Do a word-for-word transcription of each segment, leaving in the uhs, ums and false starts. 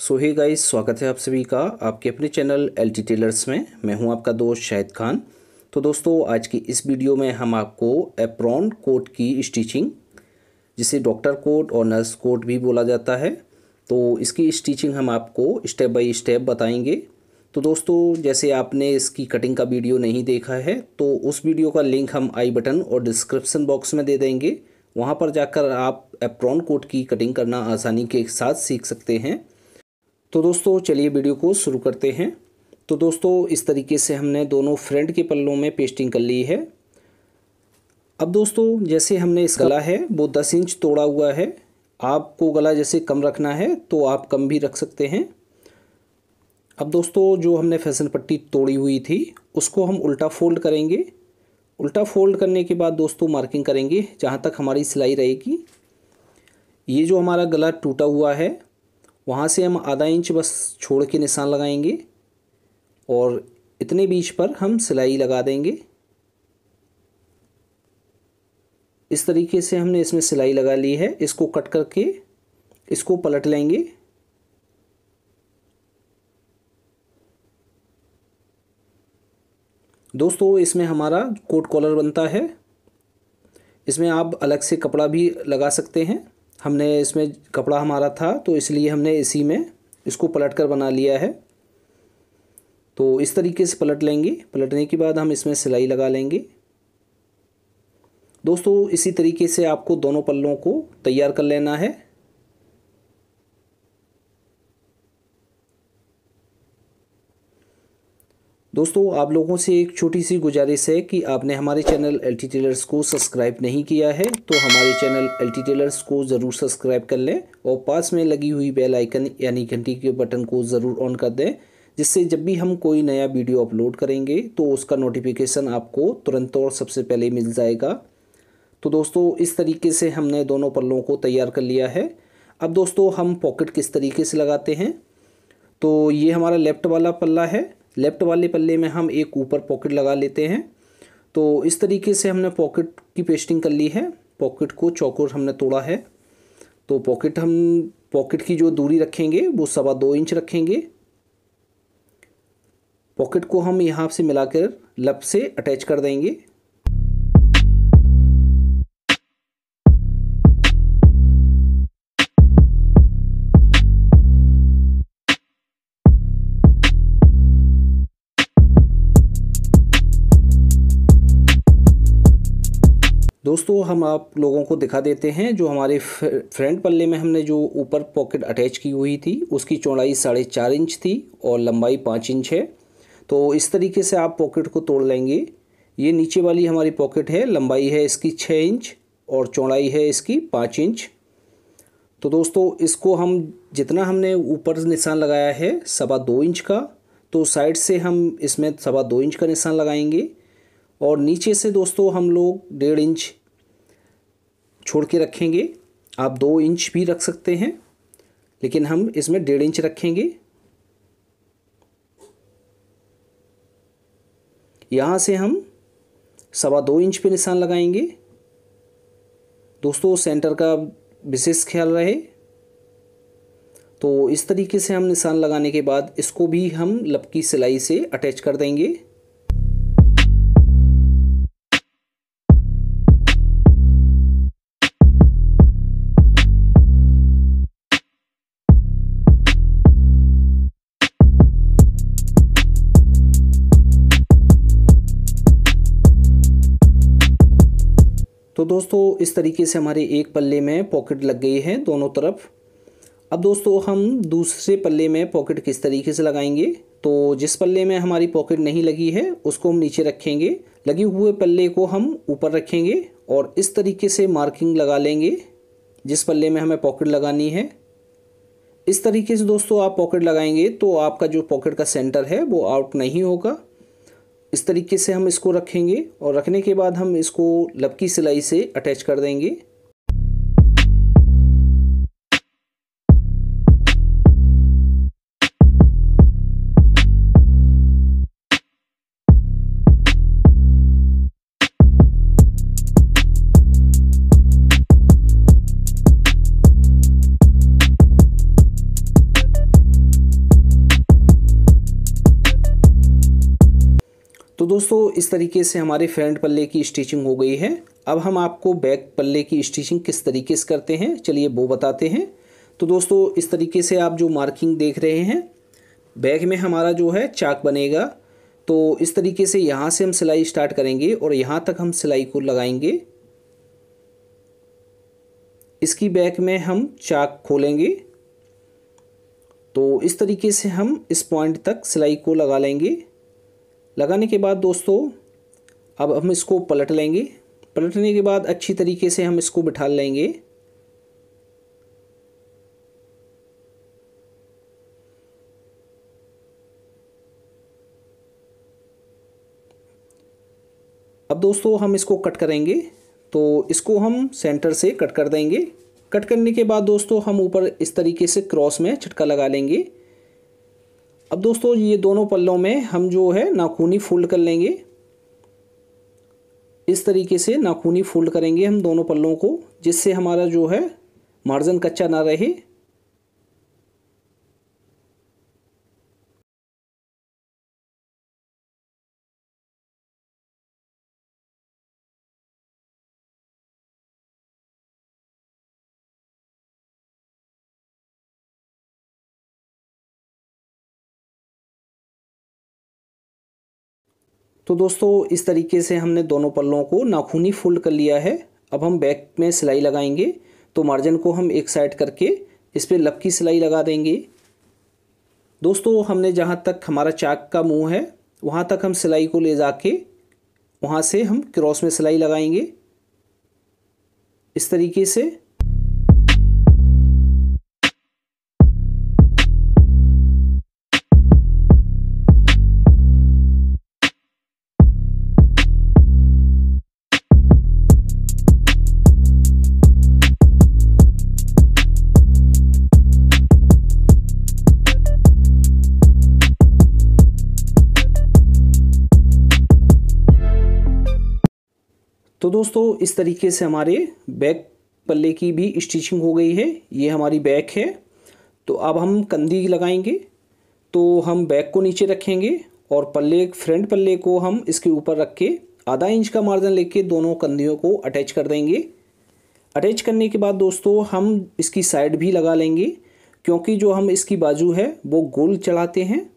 सो hey guys, स्वागत है आप सभी का आपके अपने चैनल एल टी टेलर्स में। मैं हूं आपका दोस्त शाहिद खान। तो दोस्तों, आज की इस वीडियो में हम आपको एप्रॉन कोट की स्टिचिंग, जिसे डॉक्टर कोट और नर्स कोट भी बोला जाता है, तो इसकी स्टिचिंग हम आपको स्टेप बाय स्टेप बताएंगे। तो दोस्तों, जैसे आपने इसकी कटिंग का वीडियो नहीं देखा है तो उस वीडियो का लिंक हम आई बटन और डिस्क्रिप्सन बॉक्स में दे देंगे। वहाँ पर जाकर आप एप्रॉन कोट की कटिंग करना आसानी के साथ सीख सकते हैं। तो दोस्तों, चलिए वीडियो को शुरू करते हैं। तो दोस्तों, इस तरीके से हमने दोनों फ्रंट के पल्लों में पेस्टिंग कर ली है। अब दोस्तों, जैसे हमने इस गला है वो दस इंच तोड़ा हुआ है। आपको गला जैसे कम रखना है तो आप कम भी रख सकते हैं। अब दोस्तों, जो हमने फैशन पट्टी तोड़ी हुई थी उसको हम उल्टा फोल्ड करेंगे। उल्टा फोल्ड करने के बाद दोस्तों मार्किंग करेंगे जहाँ तक हमारी सिलाई रहेगी। ये जो हमारा गला टूटा हुआ है वहाँ से हम आधा इंच बस छोड़ के निशान लगाएंगे और इतने बीच पर हम सिलाई लगा देंगे। इस तरीके से हमने इसमें सिलाई लगा ली है। इसको कट करके इसको पलट लेंगे। दोस्तों, इसमें हमारा कोट कॉलर बनता है। इसमें आप अलग से कपड़ा भी लगा सकते हैं। हमने इसमें कपड़ा हमारा था तो इसलिए हमने इसी में इसको पलट कर बना लिया है। तो इस तरीके से पलट लेंगे। पलटने के बाद हम इसमें सिलाई लगा लेंगे। दोस्तों, इसी तरीके से आपको दोनों पल्लों को तैयार कर लेना है। दोस्तों, आप लोगों से एक छोटी सी गुजारिश है कि आपने हमारे चैनल एल टी टेलर्स को सब्सक्राइब नहीं किया है तो हमारे चैनल एल टी टेलर्स को ज़रूर सब्सक्राइब कर लें और पास में लगी हुई बेल आइकन यानी घंटी के बटन को ज़रूर ऑन कर दें, जिससे जब भी हम कोई नया वीडियो अपलोड करेंगे तो उसका नोटिफिकेशन आपको तुरंत और सबसे पहले मिल जाएगा। तो दोस्तों, इस तरीके से हमने दोनों पल्लों को तैयार कर लिया है। अब दोस्तों, हम पॉकेट किस तरीके से लगाते हैं, तो ये हमारा लेफ्ट वाला पल्ला है। लेफ्ट वाले पल्ले में हम एक ऊपर पॉकेट लगा लेते हैं। तो इस तरीके से हमने पॉकेट की पेस्टिंग कर ली है। पॉकेट को चौकोर हमने तोड़ा है। तो पॉकेट हम पॉकेट की जो दूरी रखेंगे वो सवा दो इंच रखेंगे। पॉकेट को हम यहाँ से मिलाकर लप से अटैच कर देंगे। दोस्तों, हम आप लोगों को दिखा देते हैं जो हमारे फ्रंट पल्ले में हमने जो ऊपर पॉकेट अटैच की हुई थी उसकी चौड़ाई साढ़े चार इंच थी और लंबाई पाँच इंच है। तो इस तरीके से आप पॉकेट को तोड़ लेंगे। ये नीचे वाली हमारी पॉकेट है, लंबाई है इसकी छः इंच और चौड़ाई है इसकी पाँच इंच। तो दोस्तों, इसको हम जितना हमने ऊपर निशान लगाया है सवा दो इंच का, तो साइड से हम इसमें सवा दो इंच का निशान लगाएंगे और नीचे से दोस्तों हम लोग डेढ़ इंच छोड़ के रखेंगे। आप दो इंच भी रख सकते हैं लेकिन हम इसमें डेढ़ इंच रखेंगे। यहाँ से हम सवा दो इंच पे निशान लगाएंगे। दोस्तों, सेंटर का विशेष ख्याल रहे। तो इस तरीके से हम निशान लगाने के बाद इसको भी हम लपकी सिलाई से अटैच कर देंगे। तो दोस्तों, इस तरीके से हमारे एक पल्ले में पॉकेट लग गई है दोनों तरफ। अब दोस्तों, हम दूसरे पल्ले में पॉकेट किस तरीके से लगाएंगे, तो जिस पल्ले में हमारी पॉकेट नहीं लगी है उसको हम नीचे रखेंगे। लगे हुए पल्ले को हम ऊपर रखेंगे और इस तरीके से मार्किंग लगा लेंगे जिस पल्ले में हमें पॉकेट लगानी है। इस तरीके से दोस्तों आप पॉकेट लगाएंगे तो आपका जो पॉकेट का सेंटर है वो आउट नहीं होगा। इस तरीके से हम इसको रखेंगे और रखने के बाद हम इसको लपकी सिलाई से अटैच कर देंगे। दोस्तों इस तरीके से हमारे फ्रंट पल्ले की स्टिचिंग हो गई है। अब हम आपको बैक पल्ले की स्टिचिंग किस तरीके से करते हैं चलिए वो बताते हैं। तो दोस्तों इस तरीके से आप जो मार्किंग देख रहे हैं बैक में हमारा जो है चाक बनेगा, तो इस तरीके से यहाँ से हम सिलाई स्टार्ट करेंगे और यहाँ तक हम सिलाई को लगाएंगे। इसकी बैक में हम चाक खोलेंगे, तो इस तरीके से हम इस पॉइंट तक सिलाई को लगा लेंगे। लगाने के बाद दोस्तों अब हम इसको पलट लेंगे। पलटने के बाद अच्छी तरीके से हम इसको बिठा लेंगे। अब दोस्तों हम इसको कट करेंगे, तो इसको हम सेंटर से कट कर देंगे। कट करने के बाद दोस्तों हम ऊपर इस तरीके से क्रॉस में छटका लगा लेंगे। अब दोस्तों ये दोनों पल्लों में हम जो है नाखूनी फोल्ड कर लेंगे। इस तरीके से नाखूनी फोल्ड करेंगे हम दोनों पल्लों को, जिससे हमारा जो है मार्जिन कच्चा ना रहे। तो दोस्तों इस तरीके से हमने दोनों पल्लों को नाखूनी फोल्ड कर लिया है। अब हम बैक में सिलाई लगाएंगे, तो मार्जिन को हम एक साइड करके इस पर लब की सिलाई लगा देंगे। दोस्तों हमने जहाँ तक हमारा चाक का मुंह है वहाँ तक हम सिलाई को ले जाके वहाँ से हम क्रॉस में सिलाई लगाएंगे इस तरीके से। तो दोस्तों इस तरीके से हमारे बैक पल्ले की भी स्टिचिंग हो गई है। ये हमारी बैक है। तो अब हम कंधी लगाएंगे, तो हम बैक को नीचे रखेंगे और पल्ले फ्रंट पल्ले को हम इसके ऊपर रख के आधा इंच का मार्जिन लेके दोनों कंधियों को अटैच कर देंगे। अटैच करने के बाद दोस्तों हम इसकी साइड भी लगा लेंगे, क्योंकि जो हम इसकी बाजू है वो गोल चढ़ाते हैं।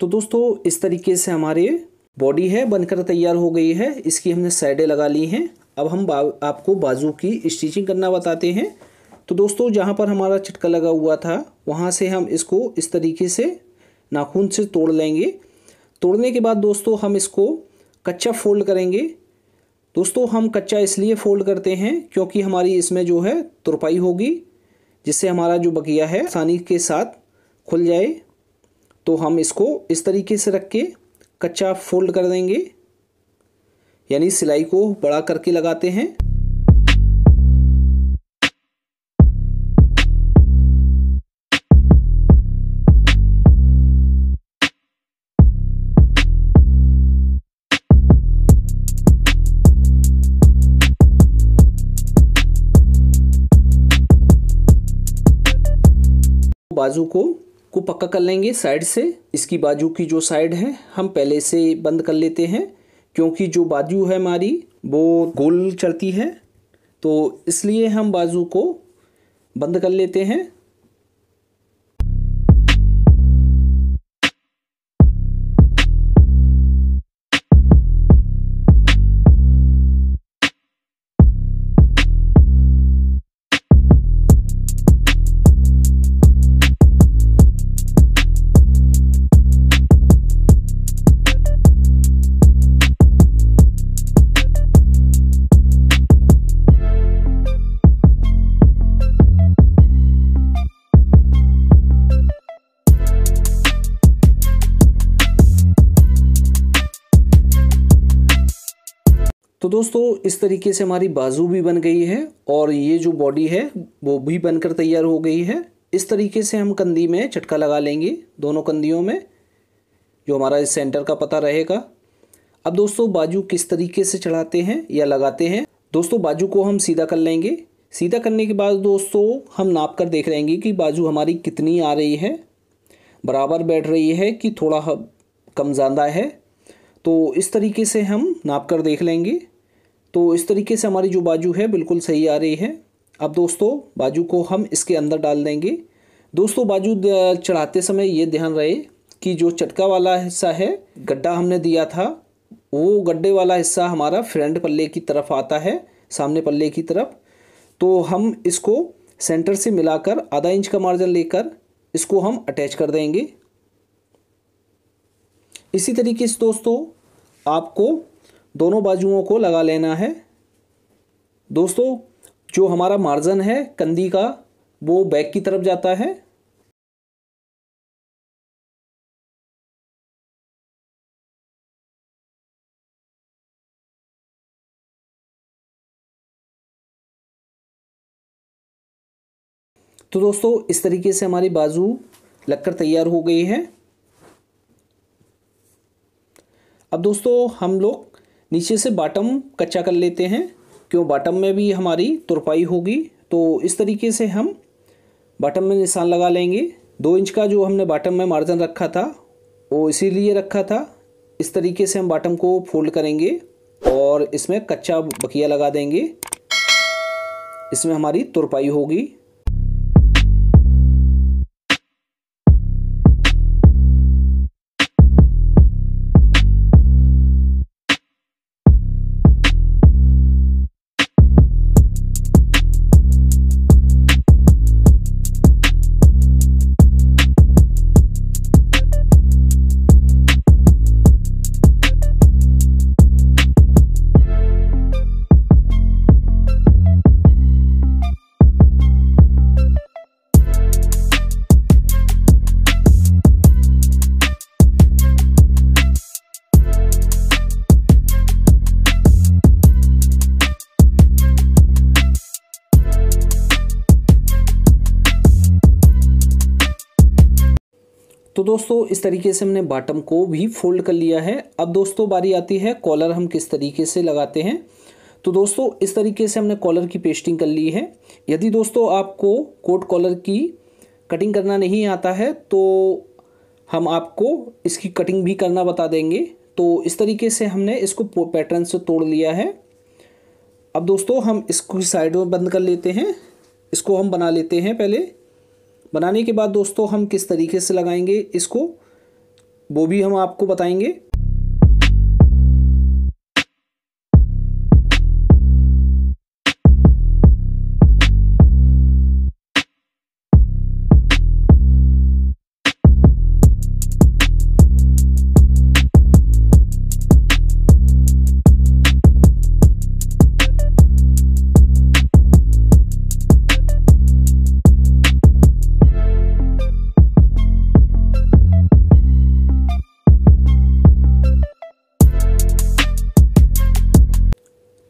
तो दोस्तों इस तरीके से हमारे बॉडी है बनकर तैयार हो गई है। इसकी हमने साइडें लगा ली हैं। अब हम बा, आपको बाजू की स्टिचिंग करना बताते हैं। तो दोस्तों जहाँ पर हमारा चटका लगा हुआ था वहाँ से हम इसको इस तरीके से नाखून से तोड़ लेंगे। तोड़ने के बाद दोस्तों हम इसको कच्चा फोल्ड करेंगे। दोस्तों हम कच्चा इसलिए फोल्ड करते हैं क्योंकि हमारी इसमें जो है तुरपाई होगी, जिससे हमारा जो बकिया है आसानी के साथ खुल जाए। तो हम इसको इस तरीके से रख के कच्चा फोल्ड कर देंगे, यानी सिलाई को बड़ा करके लगाते हैं। बाजू को को पक्का कर लेंगे साइड से। इसकी बाजू की जो साइड है हम पहले से बंद कर लेते हैं, क्योंकि जो बाजू है हमारी वो गोल चलती है, तो इसलिए हम बाजू को बंद कर लेते हैं। तो दोस्तों इस तरीके से हमारी बाजू भी बन गई है और ये जो बॉडी है वो भी बनकर तैयार हो गई है। इस तरीके से हम कंधी में चटका लगा लेंगे दोनों कंधियों में, जो हमारा इस सेंटर का पता रहेगा। अब दोस्तों बाजू किस तरीके से चढ़ाते हैं या लगाते हैं, दोस्तों बाजू को हम सीधा कर लेंगे। सीधा करने के बाद दोस्तों हम नाप कर देख लेंगे कि बाजू हमारी कितनी आ रही है, बराबर बैठ रही है कि थोड़ा कम ज़्यादा है। तो इस तरीके से हम नाप कर देख लेंगे। तो इस तरीके से हमारी जो बाजू है बिल्कुल सही आ रही है। अब दोस्तों बाजू को हम इसके अंदर डाल देंगे। दोस्तों बाजू चढ़ाते समय ये ध्यान रहे कि जो चटका वाला हिस्सा है, गड्ढा हमने दिया था, वो गड्ढे वाला हिस्सा हमारा फ्रंट पल्ले की तरफ आता है, सामने पल्ले की तरफ। तो हम इसको सेंटर से मिलाकर आधा इंच का मार्जिन लेकर इसको हम अटैच कर देंगे। इसी तरीके से दोस्तों आपको दोनों बाजुओं को लगा लेना है। दोस्तों जो हमारा मार्जिन है कंधी का, वो बैक की तरफ जाता है। तो दोस्तों इस तरीके से हमारी बाजू लगकर तैयार हो गई है। अब दोस्तों हम लोग नीचे से बॉटम कच्चा कर लेते हैं, क्यों बॉटम में भी हमारी तुरपाई होगी। तो इस तरीके से हम बॉटम में निशान लगा लेंगे। दो इंच का जो हमने बॉटम में मार्जिन रखा था वो इसीलिए रखा था। इस तरीके से हम बॉटम को फोल्ड करेंगे और इसमें कच्चा बकिया लगा देंगे, इसमें हमारी तुरपाई होगी। तो दोस्तों इस तरीके से हमने बॉटम को भी फोल्ड कर लिया है। अब दोस्तों बारी आती है कॉलर हम किस तरीके से लगाते हैं। तो दोस्तों इस तरीके से हमने कॉलर की पेस्टिंग कर ली है। यदि दोस्तों आपको कोट कॉलर की कटिंग करना नहीं आता है तो हम आपको इसकी कटिंग भी करना बता देंगे। तो इस तरीके से हमने इसको पैटर्न से तोड़ लिया है। अब दोस्तों हम इसको साइड में बंद कर लेते हैं, इसको हम बना लेते हैं। पहले बनाने के बाद दोस्तों हम किस तरीके से लगाएंगे इसको, वो भी हम आपको बताएंगे।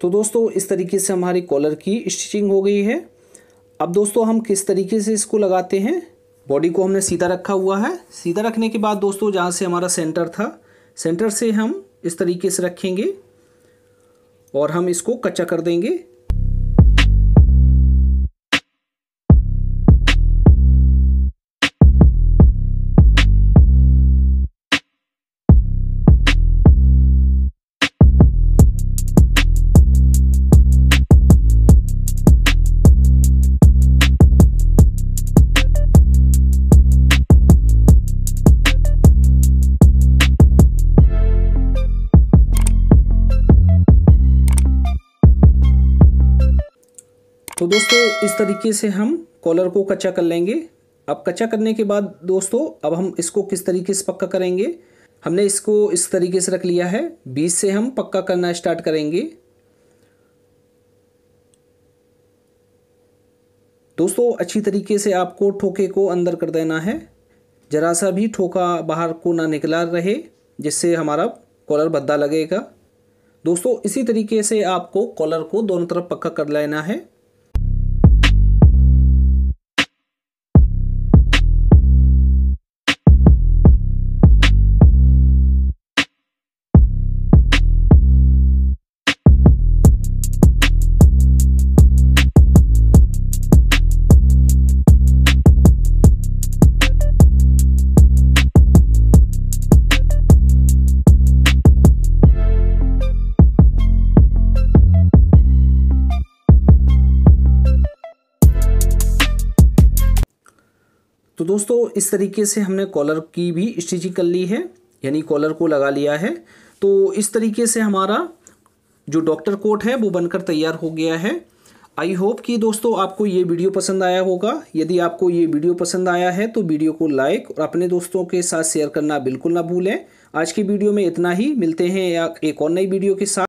तो दोस्तों इस तरीके से हमारी कॉलर की स्टिचिंग हो गई है। अब दोस्तों हम किस तरीके से इसको लगाते हैं, बॉडी को हमने सीधा रखा हुआ है। सीधा रखने के बाद दोस्तों जहाँ से हमारा सेंटर था, सेंटर से हम इस तरीके से रखेंगे और हम इसको कच्चा कर देंगे। तो दोस्तों इस तरीके से हम कॉलर को कच्चा कर लेंगे। अब कच्चा करने के बाद दोस्तों अब हम इसको किस तरीके से पक्का करेंगे, हमने इसको इस तरीके से रख लिया है। बीच से हम पक्का करना स्टार्ट करेंगे। दोस्तों अच्छी तरीके से आपको ठोके को अंदर कर देना है, जरा सा भी ठोका बाहर को ना निकला रहे, जिससे हमारा कॉलर भद्दा लगेगा। दोस्तों इसी तरीके से आपको कॉलर को दोनों तरफ पक्का कर लेना है। तो दोस्तों इस तरीके से हमने कॉलर की भी स्टिचिंग कर ली है, यानी कॉलर को लगा लिया है। तो इस तरीके से हमारा जो डॉक्टर कोट है वो बनकर तैयार हो गया है। आई होप कि दोस्तों आपको ये वीडियो पसंद आया होगा। यदि आपको ये वीडियो पसंद आया है तो वीडियो को लाइक और अपने दोस्तों के साथ शेयर करना बिल्कुल ना भूलें। आज की वीडियो में इतना ही, मिलते हैं एक और नई वीडियो के साथ।